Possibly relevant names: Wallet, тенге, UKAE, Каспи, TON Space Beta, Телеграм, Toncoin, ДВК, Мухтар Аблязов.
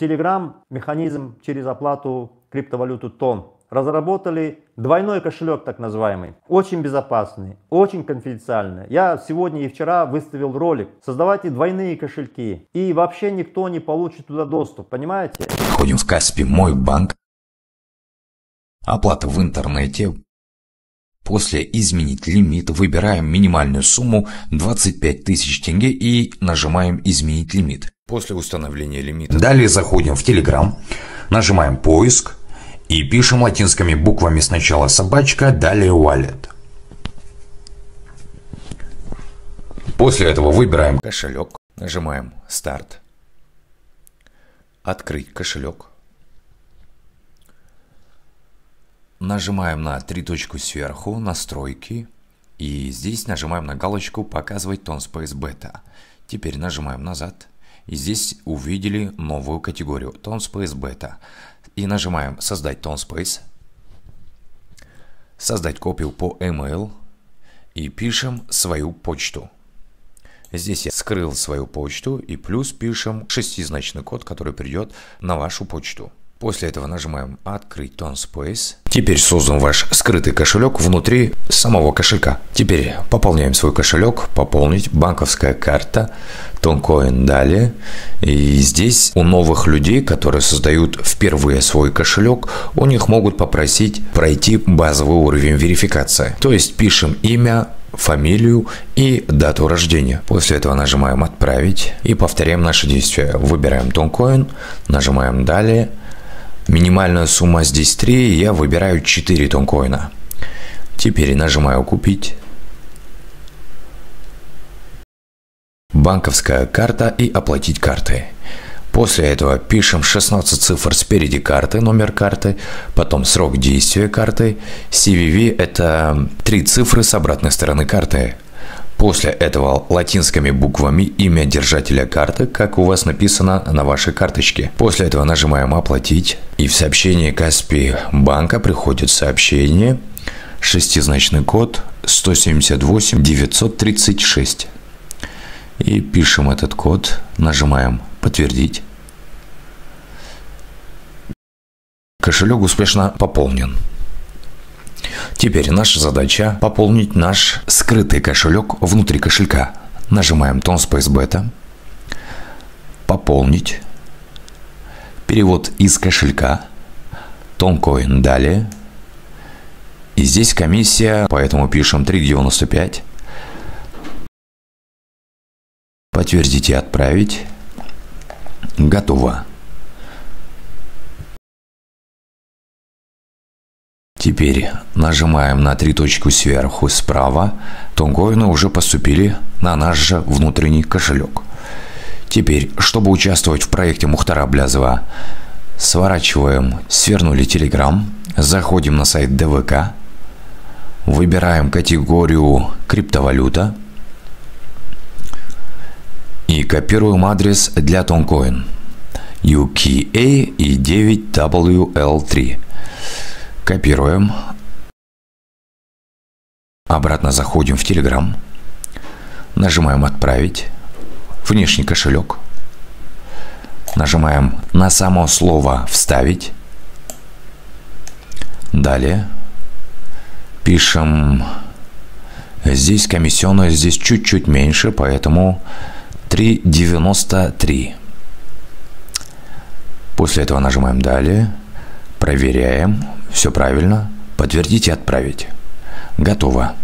Telegram механизм через оплату криптовалюту TON. Разработали двойной кошелек, так называемый. Очень безопасный, очень конфиденциальный. Я сегодня и вчера выставил ролик. Создавайте двойные кошельки. И вообще никто не получит туда доступ, понимаете? Входим в Каспи, мой банк. Оплата в интернете. После «Изменить лимит» выбираем минимальную сумму 25 тысяч тенге и нажимаем «Изменить лимит». После установления лимита. Далее заходим в Telegram, нажимаем «Поиск» и пишем латинскими буквами сначала «собачка», далее «wallet». После этого выбираем кошелек, нажимаем «Старт», «Открыть кошелек». Нажимаем на три точки сверху, настройки, и здесь нажимаем на галочку «Показывать TON Space Beta». Теперь нажимаем назад, и здесь увидели новую категорию TON Space Beta. И нажимаем «Создать TON Space», «Создать копию по email» и пишем свою почту. Здесь я скрыл свою почту и плюс пишем шестизначный код, который придет на вашу почту. После этого нажимаем «Открыть TON Space». Теперь создан ваш скрытый кошелек внутри самого кошелька. Теперь пополняем свой кошелек. Пополнить, банковская карта, Toncoin, далее. И здесь у новых людей, которые создают впервые свой кошелек, у них могут попросить пройти базовый уровень верификации. То есть пишем имя, фамилию и дату рождения. После этого нажимаем «Отправить» и повторяем наши действия. Выбираем Toncoin, нажимаем «Далее». Минимальная сумма здесь 3, я выбираю 4 тонкоина. Теперь нажимаю «Купить». Банковская карта и «Оплатить картой». После этого пишем 16 цифр спереди карты, номер карты, потом срок действия карты. CVV – это 3 цифры с обратной стороны карты. После этого латинскими буквами имя держателя карты, как у вас написано на вашей карточке. После этого нажимаем «Оплатить». И в сообщении Каспи банка приходит сообщение, шестизначный код 178 936. И пишем этот код, нажимаем «Подтвердить». Кошелек успешно пополнен. Теперь наша задача – пополнить наш скрытый кошелек внутри кошелька. Нажимаем TON Space Beta, «Пополнить», перевод из кошелька, Toncoin, далее. И здесь комиссия, поэтому пишем 3,95. Подтвердить и «Отправить». Готово. Теперь нажимаем на три точки сверху справа. Тонкоины уже поступили на наш же внутренний кошелек. Теперь, чтобы участвовать в проекте Мухтара Аблязова, сворачиваем, свернули Telegram, заходим на сайт ДВК, выбираем категорию «Криптовалюта» и копируем адрес для Toncoin UKAE и 9WL3. Копируем. Обратно заходим в Telegram. Нажимаем «Отправить». Внешний кошелек. Нажимаем на само слово «Вставить». Далее. Пишем. Здесь комиссионная, здесь чуть-чуть меньше, поэтому 3,93. После этого нажимаем «Далее». Проверяем. Все правильно. Подтвердить и «Отправить». Готово.